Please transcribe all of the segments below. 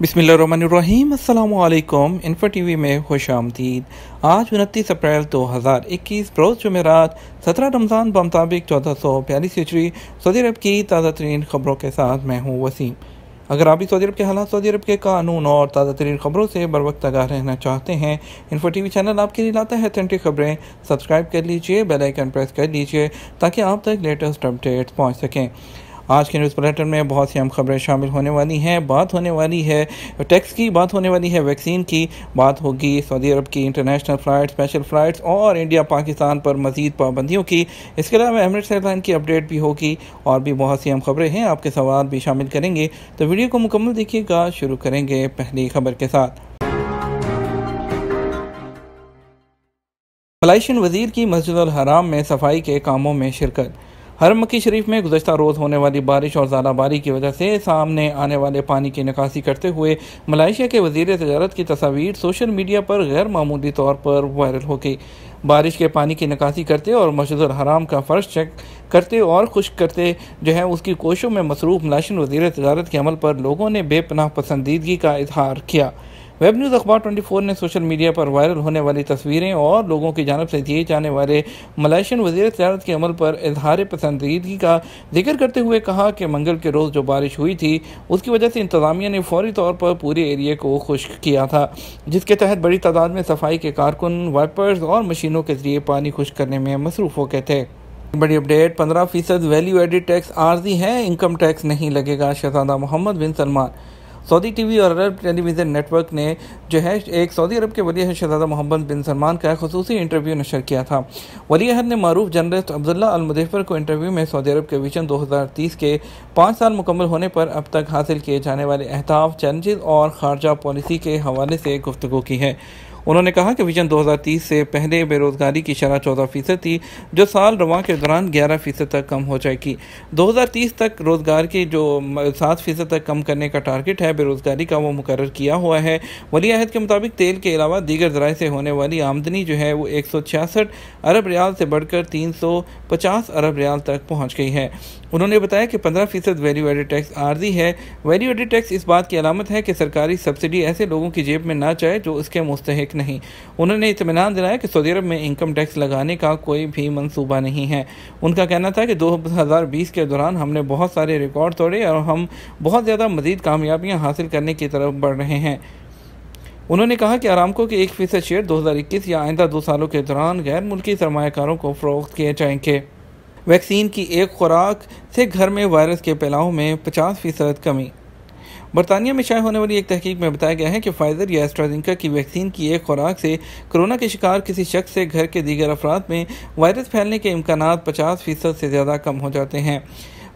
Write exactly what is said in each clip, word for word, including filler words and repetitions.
बिस्मिल्लाहिर्रहमानिर्रहीम अस्सलामुअलैकुम। Info T V में खुश आमदीद। आज उनतीस अप्रैल दो हज़ार इक्कीस रोज़ जुमेरात सत्रह रमज़ान बमुताबिक चौदह सौ बयालीस हिजरी सऊदी अरब की ताज़ा तरीन खबरों के साथ मैं हूँ वसीम। अगर आप भी सऊदी अरब के हालात, सऊदी अरब के कानून और ताज़ा तरीन खबरों से बर वक्त आगाह रहना चाहते हैं, इन्फो टी वी चैनल आपके लिए लाता है ऑथेंटिक खबरें। सब्सक्राइब कर लीजिए, बेल आइकन प्रेस कर लीजिए ताकि आप तक लेटेस्ट अपडेट्स पहुँच सकें। आज के न्यूज़ बुलेटिन में बहुत सी अहम खबरें शामिल होने वाली हैं। बात होने वाली है टैक्स की, बात होने वाली है वैक्सीन की, बात होगी सऊदी अरब की इंटरनेशनल फ़्लाइट, स्पेशल फ़्लाइट्स और इंडिया पाकिस्तान पर मज़ीद पाबंदियों की। इसके अलावा एमिरेट्स एयरलाइन की अपडेट भी होगी और भी बहुत सी अहम खबरें हैं। आपके सवाल भी शामिल करेंगे, तो वीडियो को मुकम्मल देखिएगा। शुरू करेंगे पहली खबर के साथ। मलाइशियन वज़ीर की मस्जिदुल हराम में सफाई के कामों में शिरकत। हरम मक्की शरीफ में गुज़श्ता रोज़ होने वाली बारिश और ज़ाराबारी की वजह से सामने आने वाले पानी की निकासी करते हुए मलाइशिया के वज़ीर तजारत की तस्वीर सोशल मीडिया पर गैर मामूली तौर पर वायरल हो गई। बारिश के पानी की निकासी करते और मस्जिदुल हराम का फ़र्श चेक करते और खुश करते जो है उसकी कोशिशों में मसरूफ़ मलाइशियन वज़ीर तजारत के अमल पर लोगों ने बेपनाह पसंदीदगी का इजहार किया। वेब न्यूज़ अखबार चौबीस ने सोशल मीडिया पर वायरल होने वाली तस्वीरें और लोगों की जानब से दिए जाने वाले मलाइशियन वज़ीर तजारत के अमल पर इजहार पसंदीदगी का जिक्र करते हुए कहा कि मंगल के रोज़ जो बारिश हुई थी उसकी वजह से इंतज़ामिया ने फौरी तौर पर पूरे एरिया को खुश्क किया था, जिसके तहत बड़ी तादाद में सफाई के कारकुन वाइपर्स और मशीनों के ज़रिए पानी खुश्क करने में मसरूफ़ हो गए थे। बड़ी अपडेट, पंद्रह फीसद वैल्यू एडिड टैक्स आर्जी है, इनकम टैक्स नहीं लगेगा। शहज़ादा Mohammed bin Salman. Saudi TV और अरब टेलीविज़न नेटवर्क ने जो है एक सऊदी अरब के वली अहद शहज़ादा मोहम्मद बिन सलमान का खसूसी इंटरव्यू नशर किया था। वली अहद ने मारूफ जर्नलिस्ट अब्दुल्ला अल मुज़फ़्फ़र को इंटरव्यू में सऊदी अरब के विजन दो हज़ार तीस के पाँच साल मुकम्मल होने पर अब तक हासिल किए जाने वाले अहदाफ, चैलेंजेस और खारजा पॉलिसी के हवाले से गुफ्तगू की है। उन्होंने कहा कि विजन दो हज़ार तीस से पहले बेरोज़गारी की शरह चौदह फ़ीसद थी, जो साल रवां के दौरान ग्यारह फ़ीसद तक कम हो जाएगी। दो हज़ार तीस तक रोज़गार की जो सात फ़ीसद तक कम करने का टारगेट है, बेरोज़गारी का वो मुकर्रर किया हुआ है। वली अहद के मुताबिक तेल के अलावा दीगर ज़राए से होने वाली आमदनी जो है वो एक सौ छियासठ अरब रियाल से बढ़कर तीन सौ पचास अरब रियाल तक पहुँच गई है। उन्होंने बताया कि पंद्रह फ़ीसद वैल्यू एडिड टैक्स आर्जी है। वैल्यू एडिड टैक्स इस बात की अलामत है कि सरकारी सब्सिडी ऐसे लोगों की जेब में ना जाए जो उसके मुस्तहिक नहीं। उन्होंने इत्मीनान दिलाया कि सऊदी अरब में इनकम टैक्स लगाने का कोई भी मंसूबा नहीं है। उनका कहना था कि दो हज़ार बीस के दौरान हमने बहुत सारे रिकॉर्ड तोड़े और हम बहुत ज़्यादा मज़ीद कामयाबियाँ हासिल करने की तरफ बढ़ रहे हैं। उन्होंने कहा कि आरामको के एक फ़ीसद शेयर दो हज़ार इक्कीस या आइंदा दो सालों के दौरान गैर मुल्की सरमायाकारों को फ़रोख्त किए जाएंगे। वैक्सीन की एक खुराक से घर में वायरस के फैलाव में पचास फ़ीसद कमी। बरतानिया में शाया होने वाली एक तहकीक में बताया गया है कि फाइज़र या एस्ट्राजेनेका की वैक्सीन की एक खुराक से कोरोना के शिकार किसी शख्स से घर के दीगर अफराद में वायरस फैलने के इम्कानात पचास फ़ीसद से ज़्यादा कम हो जाते हैं।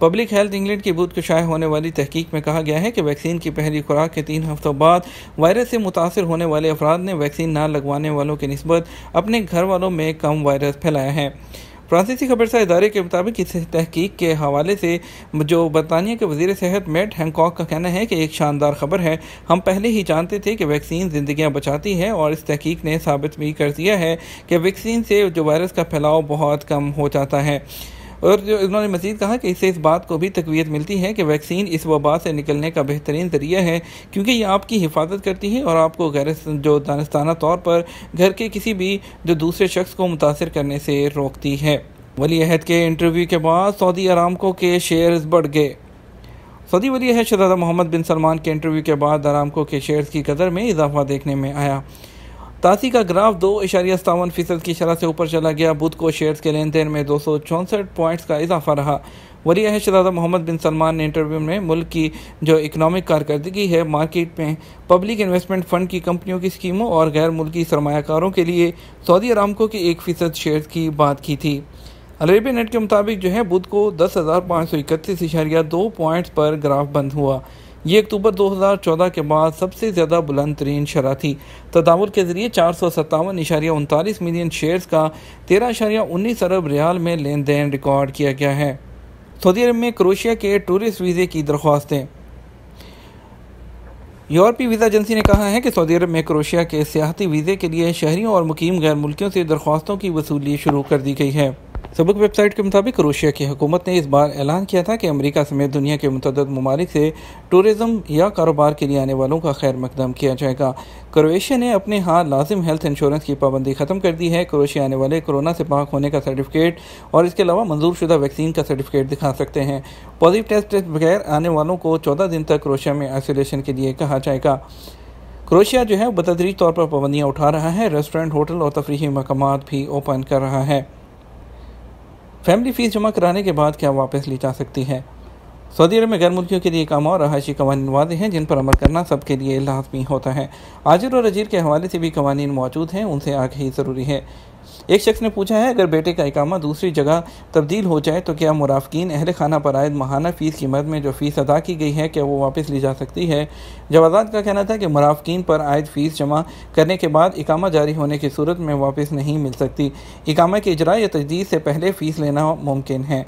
पब्लिक हेल्थ इंग्लैंड की बुध को शाया होने वाली तहकीक में कहा गया है कि वैक्सीन की पहली खुराक के तीन हफ्तों बाद वायरस से मुतासर होने वाले अफराद ने वैक्सीन ना लगवाने वालों की निस्बत अपने घर वालों में कम वायरस फैलाया है। फ्रांसीसी खबरसा इदारे के मुताबिक इस तहकीक के हवाले से जो बरतानिया के वज़ीर सेहत मेट हैंकॉक का कहना है कि एक शानदार खबर है, हम पहले ही जानते थे कि वैक्सीन ज़िंदगियां बचाती है और इस तहकीक ने साबित भी कर दिया है कि वैक्सीन से जो वायरस का फैलाव बहुत कम हो जाता है। और उन्होंने मज़ीद कहा कि इससे इस बात को भी तक़वीयत मिलती है कि वैक्सीन इस वबा से निकलने का बेहतरीन ज़रिया है, क्योंकि ये आपकी हिफाजत करती है और आपको गैर जो दानिस्ताना तौर पर घर के किसी भी जो दूसरे शख्स को मुतासर करने से रोकती है। वली अहद के इंटरव्यू के बाद सऊदी अरामको के शेयर्स बढ़ गए। सऊदी वली अहद शहज़ादा मोहम्मद बिन सलमान के इंटरव्यू के बाद अरामको के शेयर्स की कदर में इजाफा देखने में आया। तासी का ग्राफ दो इशारिया सतावन फ़ीसद की शरह से ऊपर चला गया। बुध को शेयर्स के लेन देन में दो सौ चौंसठ पॉइंट्स का इजाफा रहा। वली अहद शहज़ादा मोहम्मद बिन सलमान ने इंटरव्यू में मुल्क की जो इकनॉमिक कारकर्दगी है, मार्केट में पब्लिक इन्वेस्टमेंट फंड की कंपनियों की स्कीमों और गैर मुल्की सरमायाकारों के लिए सऊदी अरामको के एक फ़ीसद शेयर्स की बात की थी। अरेबिया नेट के मुताबिक जो है बुध को दस हज़ार पाँच सौ इकतीस इशारिया दो पॉइंट्स पर ग्राफ बंद हुआ। ये अक्टूबर दो हज़ार चौदह के बाद सबसे ज़्यादा बुलंद तरीन शरह थी। तदावुल के ज़रिए चार सौ सत्तावन इशारिया उनतालीस मिलियन शेयर्स का तेरह इशारिया उन्नीस अरब रियाल में लेन देन रिकॉर्ड किया गया है। सऊदी अरब में क्रोशिया के टूरिस्ट वीज़े की दरख्वास्तें। यूरोपीय वीज़ा एजेंसी ने कहा है कि सऊदी अरब में क्रोशिया के सियाहती वीज़े के लिए शहरियों और मुकीम गैर मुल्कियों से दरख्वास्तों की वसूली शुरू कर दी गई है। सबक वेबसाइट के मुताबिक रूसिया की हुकूमत ने इस बार ऐलान किया था कि अमेरिका समेत दुनिया के मुतअद्दिद ममालिक से टूरिज़म या कारोबार के लिए आने वालों का खैर मकदम किया जाएगा। क्रोएशिया ने अपने यहाँ लाजिम हेल्थ इंश्योरेंस की पाबंदी ख़त्म कर दी है। क्रोएशिया आने वाले कोरोना से पाक होने का सर्टिफिकेट और इसके अलावा मंजूर शुदा वैक्सीन का सर्टिफिकेट दिखा सकते हैं। पॉजिटिव टेस्ट बगैर आने वालों को चौदह दिन तक क्रोएशिया में आइसोलेशन के लिए कहा जाएगा। क्रोएशिया जो है बतदरीज तौर पर पाबंदियाँ उठा रहा है। रेस्टोरेंट, होटल और तफरीही मकामात भी ओपन कर रहा है। फैमिली फीस जमा कराने के बाद क्या वापस ली जा सकती है? सऊदी अरब में गैर मुल्कियों के लिए काम और रहायशी कवानीन वादे हैं जिन पर अमल करना सबके लिए लाजमी होता है। आजिर और अजीर के हवाले से भी कवानीन मौजूद हैं, उनसे आगही ज़रूरी है। एक शख्स ने पूछा है, अगर बेटे का इकामा दूसरी जगह तब्दील हो जाए तो क्या मुराफिकीन अहल खाना पर आयद माहाना फ़ीस की मद में जो फ़ीस अदा की गई है क्या वो वापस ली जा सकती है? जवाज़ात का कहना था कि मुराफिकीन पर आयद फ़ीस जमा करने के बाद इकामा जारी होने की सूरत में वापस नहीं मिल सकती। इकामा के इजरा या तजदीद से पहले फ़ीस लेना मुमकिन है,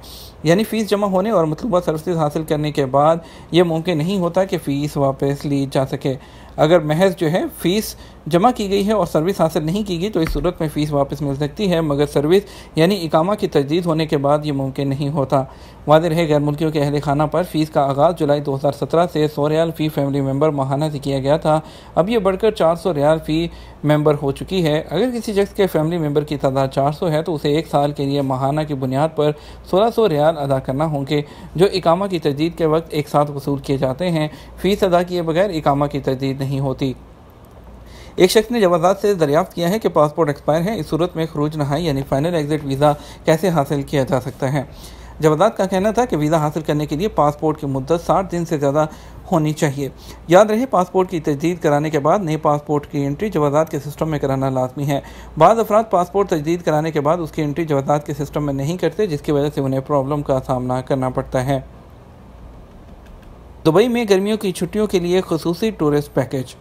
यानी फ़ीस जमा होने और मतलूबा सर्विसेज हासिल करने के बाद ये मुमकिन नहीं होता कि फ़ीस वापस ली जा सके। अगर महज जो है फ़ीस जमा की गई है और सर्विस हासिल नहीं की गई तो इस सूरत में फ़ीस वापस मिल सकती है, मगर सर्विस यानी इकामा की तजदीद होने के बाद ये मुमकिन नहीं होता। वादे रहे गैर मुल्कियों के अहल खाना पर फ़ीस का आगाज़ जुलाई दो हज़ार सत्रह से सौ रियाल फ़ी फैमिली मेंबर माहाना से किया गया था। अब ये बढ़कर चार सौ रियाल फ़ी मेंबर हो चुकी है। अगर किसी शख्स के फैमिली मेंबर की तादाद चार सौ है तो उसे एक साल के लिए माहाना की बुनियाद पर सोलह सौ रियाल अदा करना होंगे जो इकामा की तजदीद के वक्त एक साथ वसूल किए जाते हैं। फ़ीस अदा किए बगैर इकामा की तजदीद नहीं होती। एक शख्स ने जवाज़ात से दरियाफ्त किया है कि पासपोर्ट एक्सपायर है, इस सूरत में खरूज नहाई यानी फाइनल एग्जिट वीज़ा कैसे हासिल किया जा सकता है? जवाज़ात का कहना था कि वीज़ा हासिल करने के लिए पासपोर्ट की मुद्दत साठ दिन से ज़्यादा होनी चाहिए। याद रहे पासपोर्ट की तजदीद कराने के बाद नए पासपोर्ट की एंट्री जवाज़ात के सिस्टम में कराना लाजमी है। बाद अफराद पासपोर्ट तजदीद कराने के बाद उसकी एंट्री जवाज़ात के सिस्टम में नहीं करते जिसकी वजह से उन्हें प्रॉब्लम का सामना करना पड़ता है। दुबई में गर्मियों की छुट्टियों के लिए खुसूसी टूरिस्ट पैकेज।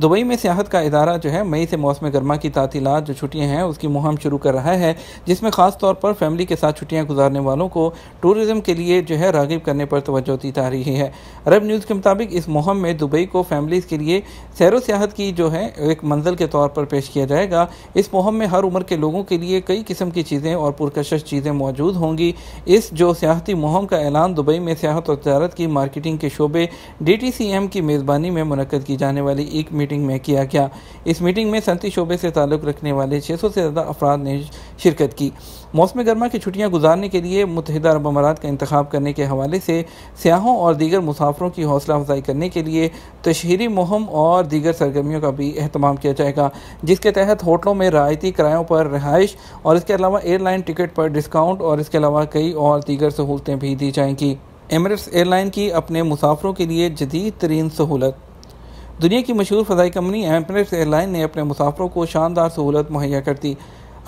दुबई में सियाहत का इदारा जो है मई से मौसम गर्मा की तातीलात जो छुट्टियां हैं उसकी मुहिम शुरू कर रहा है, जिसमें ख़ास तौर पर फैमिली के साथ छुट्टियां गुजारने वालों को टूरिज़म के लिए जो है रागिब करने पर तवज्जो दी जा रही है। अरब न्यूज़ के मुताबिक इस मुहिम में दुबई को फैमिलीज़ के लिए सैर व सियाहत की जो है एक मंजिल के तौर पर पेश किया जाएगा। इस मुहिम में हर उम्र के लोगों के लिए कई किस्म की चीज़ें और पुरकशिश चीज़ें मौजूद होंगी। इस जो सियाहती मुहिम का ऐलान दुबई में सियाहत और तजारत की मार्केटिंग के शोबे डी टी सी एम की मेज़बानी में मुनक्कद की जाने वाली एक मीटिंग में किया गया। इस मीटिंग में सनती शोबे से ताल्लुक़ रखने वाले छह सौ से ज़्यादा अफराद ने शिरकत की। मौसम गर्मा की छुट्टियां गुजारने के लिए मुत्तहिदा अरब अमारात का इंतखाब करने के हवाले से सियाहों और दीगर मुसाफरों की हौसला अफजाई करने के लिए तशहरी मुहिम और दीगर सरगर्मियों का भी अहतमाम किया जाएगा, जिसके तहत होटलों में रियायती किरायों पर रिहाइश और इसके अलावा एयरलाइन टिकट पर डिस्काउंट और इसके अलावा कई और दीगर सहूलतें भी दी जाएंगी। एमिरेट्स एयरलाइन की अपने मुसाफरों के लिए जदीद तरीन सहूलत। दुनिया की मशहूर फ़ज़ाई कंपनी एमिरेट्स एयरलाइन ने अपने मुसाफरों को शानदार सहूलत मुहैया कर दी।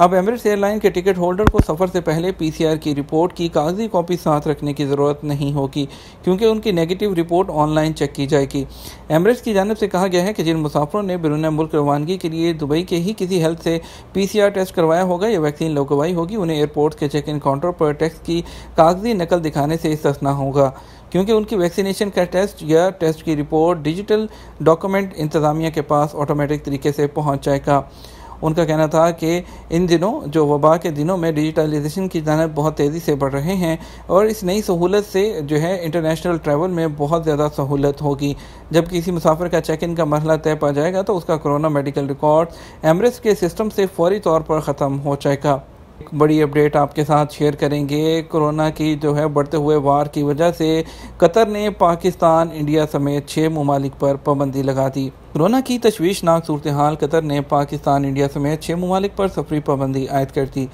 अब एमिरेट्स एयरलाइन के टिकट होल्डर को सफ़र से पहले पीसीआर की रिपोर्ट की कागजी कॉपी साथ रखने की ज़रूरत नहीं होगी क्योंकि उनकी नेगेटिव रिपोर्ट ऑनलाइन चेक की जाएगी। एमिरेट्स की जानिब से कहा गया है कि जिन मुसाफरों ने बिरून मुल्क रवानगी के लिए दुबई के ही किसी हेल्थ से पीसीआर टेस्ट करवाया होगा या वैक्सीन लगवाई होगी उन्हें एयरपोर्ट के चेक इन काउंटर पर टेस्ट की कागजी नकल दिखाने से इस्तस्ना होगा क्योंकि उनकी वैक्सीनेशन का टेस्ट या टेस्ट की रिपोर्ट डिजिटल डॉक्यूमेंट इंतज़ामिया के पास ऑटोमेटिक तरीके से पहुंच जाएगा। उनका कहना था कि इन दिनों जो वबा के दिनों में डिजिटलाइजेशन की जानब बहुत तेज़ी से बढ़ रहे हैं और इस नई सहूलत से जो है इंटरनेशनल ट्रैवल में बहुत ज़्यादा सहूलत होगी। जब किसी मुसाफिर का चेक इन का मरहला तय पा जाएगा तो उसका कोरोना मेडिकल रिकॉर्ड एमिरेट्स के सिस्टम से फौरी तौर पर ख़त्म हो जाएगा। एक बड़ी अपडेट आपके साथ शेयर करेंगे। कोरोना की जो है बढ़ते हुए वार की वजह से कतर ने पाकिस्तान, इंडिया समेत छः ममालिक पर पाबंदी लगा दी। कोरोना की तशवीशनाक सूरत हाल कतर ने पाकिस्तान, इंडिया समेत छः ममालिक पर सफरी पाबंदी आयद कर दी।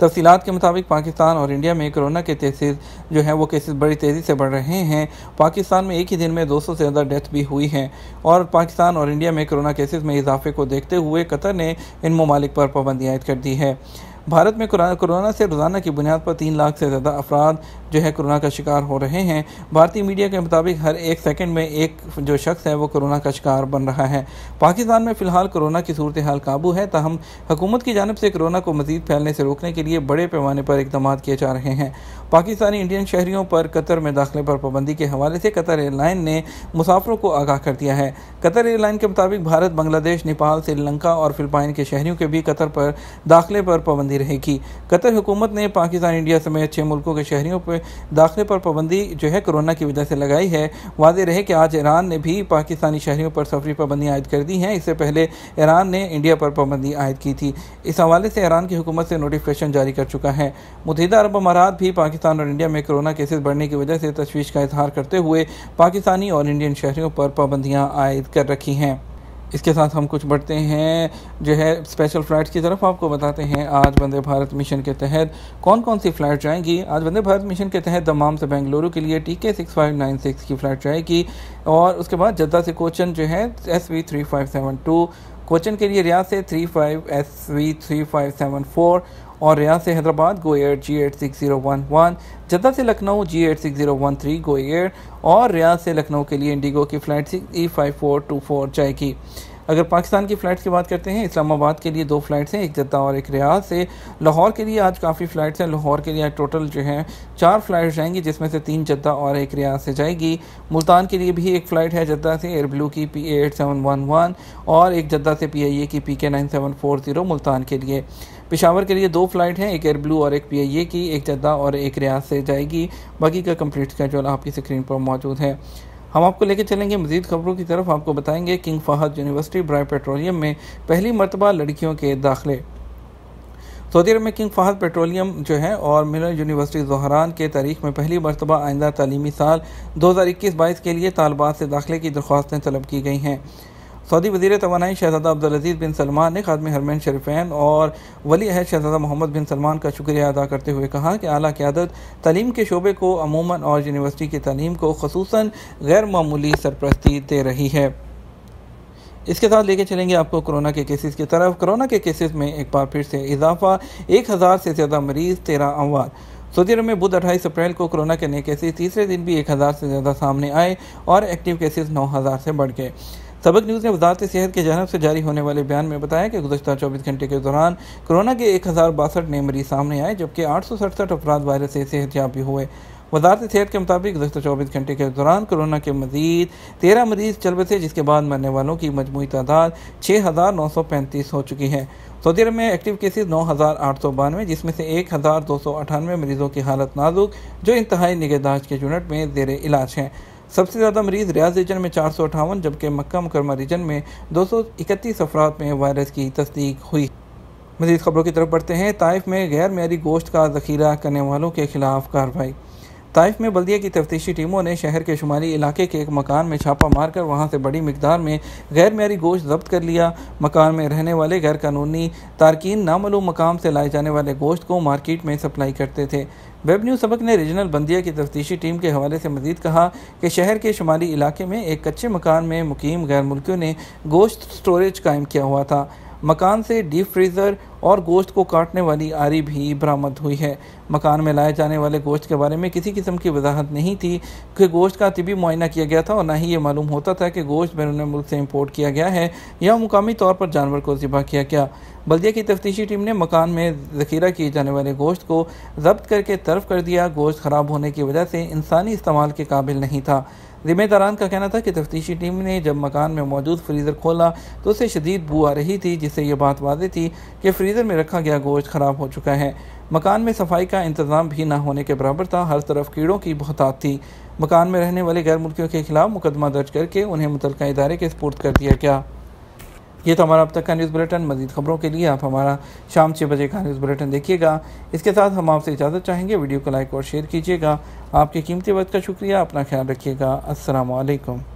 तफसीलात के मुताबिक पाकिस्तान और इंडिया में कोरोना के केसेस जो हैं वो केसेस बड़ी तेज़ी से बढ़ रहे हैं। पाकिस्तान में एक ही दिन में दो सौ से ज़्यादा डेथ भी हुई हैं और पाकिस्तान और इंडिया में कोरोना केसेस में इजाफे को देखते हुए कतर ने इन ममालिक पर पाबंदी आयद कर दी है। भारत में कोरोना से रोज़ाना की बुनियाद पर तीन लाख से ज़्यादा अफराद जो है कोरोना का शिकार हो रहे हैं। भारतीय मीडिया के मुताबिक हर एक सेकंड में एक जो शख्स है वो कोरोना का शिकार बन रहा है। पाकिस्तान में फ़िलहाल कोरोना की सूरत हाल काबू है, ताहम हुकूमत की जानिब से कोरोना को मज़ीद फैलने से रोकने के लिए बड़े पैमाने पर इक़दाम किए जा रहे हैं। पाकिस्तानी इंडियन शहरियों पर कतर में दाखिले पर पाबंदी के हवाले से कतर एयरलाइन ने मुसाफरों को आगाह कर दिया है। कतर एयरलाइन के मुताबिक भारत, बांग्लादेश, नेपाल, श्रीलंका और फिलिपाइन के शहरियों के भी कतर पर दाखिले पर पाबंदी जारी रहेगी। कतर हुकूमत ने पाकिस्तान, इंडिया समेत छः मुल्कों के शहरियों पर दाखिले पर पाबंदी जो है कोरोना की वजह से लगाई है। वाज़ेह रहे कि आज ईरान ने भी पाकिस्तानी शहरियों पर सफरी पाबंदी आयद कर दी है। इससे पहले ईरान ने इंडिया पर पाबंदी आयद की थी। इस हवाले से ईरान की हुकूमत से नोटिफिकेशन जारी कर चुका है। मुत्तहिदा अरब अमारात भी पाकिस्तान और इंडिया में कोरोना केसेस बढ़ने की वजह से तशवीश का इजहार करते हुए पाकिस्तानी और इंडियन शहरियों पर पाबंदियाँ आयद कर रखी हैं। इसके साथ हम कुछ बढ़ते हैं जो है स्पेशल फ़्लाइट्स की तरफ। आपको बताते हैं आज वंदे भारत मिशन के तहत कौन कौन सी फ़्लाइट जाएंगी। आज वंदे भारत मिशन के तहत दम्माम से बेंगलुरु के लिए T K six five nine six की फ़्लाइट जाएगी, और उसके बाद जद्दा से कोचन जो है S V three five seven two, Cochin के लिए रियाद से three five S V three five seven four, और रियाद से हैदराबाद गो Air G eight six zero one one, Jeddah से Lucknow G eight six zero one three Go air, और Riyadh से लखनऊ के लिए इंडिगो की flight six E five four two four जाएगी। अगर पाकिस्तान की फ़्लाइट्स की बात करते हैं, इस्लामाबाद के लिए दो फ्लाइट्स हैं, एक जद्दा और एक रियाद से। लाहौर के लिए आज काफ़ी फ़्लाइट्स हैं। लाहौर के लिए टोटल जो है चार फ्लाइट जाएंगी, जिसमें से तीन जद्दा और एक रियाद से जाएगी। मुल्तान के लिए भी एक फ़्लाइट है जद्दा से, एयर ब्लू की P A eight seven one one, और एक जद्दा से पी आई ए की P K nine seven four zero Multan के लिए। पेशावर के लिए दो फ्लाइट हैं, एक एयर ब्लू और एक पी आई ए की, एक जद्दा और एक रियाद से जाएगी। बाकी का कंप्लीट स्केड्यूल आपकी स्क्रीन पर मौजूद है। हम आपको लेकर चलेंगे मज़ीद खबरों की तरफ। आपको बताएंगे किंग फहद यूनिवर्सिटी ब्राय पेट्रोलियम में पहली मरतबा लड़कियों के दाखिले। सऊदी अरब में किंग फहद पेट्रोलियम जो है और मिनरल यूनिवर्सिटी जहरान के तारीख में पहली मरतबा आइंदा तालीमी साल दो हज़ार इक्कीस बाईस के लिए तालबात से दाखिले की दरख्वास्तें तलब की गई हैं। सऊदी वज़ीर तवानाई शहज़ादा अब्दुल अज़ीज़ बिन सलमान ने ख़ादिम हरमैन शरीफ़ैन और वली अहद शहज़ादा मोहम्मद बिन सलमान का शुक्रिया अदा करते हुए कहा कि आला क़यादत तालीम के शोबे को अमूमन और यूनिवर्सिटी की तालीम को ख़ुसूसन गैर मामूली सरपरस्ती दे रही है। इसके साथ लेके चलेंगे आपको कोरोना के केसेस की तरफ। कोरोना के केसेस में एक बार फिर से इजाफा, एक हज़ार से ज़्यादा मरीज़, तेरह अमवात। सऊदी अरब में बुध अट्ठाईस अप्रैल को कोरोना के नए केसेस तीसरे दिन भी एक हज़ार से ज़्यादा सामने आए और एक्टिव केसेस नौ हज़ार से बढ़ गए। सबक न्यूज़ ने वजारत सेहत की जानब से जारी होने वाले बयान में बताया कि गुज़श्ता चौबीस घंटे के दौरान कोरोना के एक हज़ार बासठ नए मरीज सामने आए, जबकि आठ सौ सड़सठ अफराद वायरस से सेहतयाब हुए। वजारत सेहत के मुताबिक गुज़श्ता चौबीस घंटे के दौरान कोरोना के मजीद तेरह मरीज चल बसे, जिसके बाद मरने वालों की मजमूई तादाद छः हज़ार नौ सौ पैंतीस हो चुकी है। सऊदी अरब में एक्टिव केसेस नौ हज़ार आठ सौ बानवे, जिसमें से एक हज़ार दो सौ अठानवे मरीजों की हालत नाजुक, जो इंतहाई निगहदाश्त के यूनिट में जेर इलाज हैं। सबसे ज़्यादा मरीज़ रियाज रीजन में चार सौ अठावन, जबकि मक्का मुकरमा रीजन में दो सौ इकतीस अफराद में वायरस की तस्दीक हुई। मज़ीद खबरों की तरफ बढ़ते हैं। ताइफ में गैर मेयारी गोश्त का ज़ख़ीरा करने वालों के खिलाफ कार्रवाई। ताइफ में बल्दिया की तफ्तीशी टीमों ने शहर के शुमाली इलाके के एक मकान में छापा मारकर वहां से बड़ी मिकदार में गैर मेयारी गोश्त जब्त कर लिया। मकान में रहने वाले गैर कानूनी तारकीन नामालूम मकाम से लाए जाने वाले गोश्त को मार्केट में सप्लाई करते थे। वेब न्यूज़ सबक ने रीजनल बल्दिया की तफ्तीशी टीम के हवाले से मज़ीद कहा कि शहर के शुमाली इलाके में एक कच्चे मकान में मुकीम गैर मुल्कियों ने गोश्त स्टोरेज कायम किया हुआ था। मकान से डीप फ्रीज़र और गोश्त को काटने वाली आरी भी बरामद हुई है। मकान में लाए जाने वाले गोश्त के बारे में किसी किस्म की वजाहत नहीं थी कि गोश्त का तिबी मुआयना किया गया था, और ना ही ये मालूम होता था कि गोश्त बैरून मुल्क से इंपोर्ट किया गया है या मुकामी तौर पर जानवर को ज़िबा किया गया। बल्दिया की तफ्तीशी टीम ने मकान में ज़ख़ीरा किए जाने वाले गोश्त को ज़ब्त करके तरफ कर दिया। गोश्त ख़राब होने की वजह से इंसानी इस्तेमाल के काबिल नहीं था। ज़िम्मेदारान का कहना था कि तफ्तीशी टीम ने जब मकान में मौजूद फ्रीज़र खोला तो उसे शदीद बू आ रही थी, जिससे यह बात वाज़ेह थी कि फ्रीज़र में रखा गया गोश्त ख़राब हो चुका है। मकान में सफाई का इंतज़ाम भी ना होने के बराबर था, हर तरफ कीड़ों की बहुतात थी। मकान में रहने वाले गैर मुल्कियों के खिलाफ मुकदमा दर्ज करके उन्हें मुतलका इदारे के सपुर्द कर दिया गया। ये तो हमारा अब तक का न्यूज़ बुलेटिन। मज़ीद खबरों के लिए आप हमारा शाम छः बजे का न्यूज़ बुलेटिन देखिएगा। इसके साथ हम आपसे इजाज़त चाहेंगे। वीडियो को लाइक और शेयर कीजिएगा। आपके कीमती वक्त का शुक्रिया। अपना ख्याल रखिएगा। अस्सलाम वालेकुम।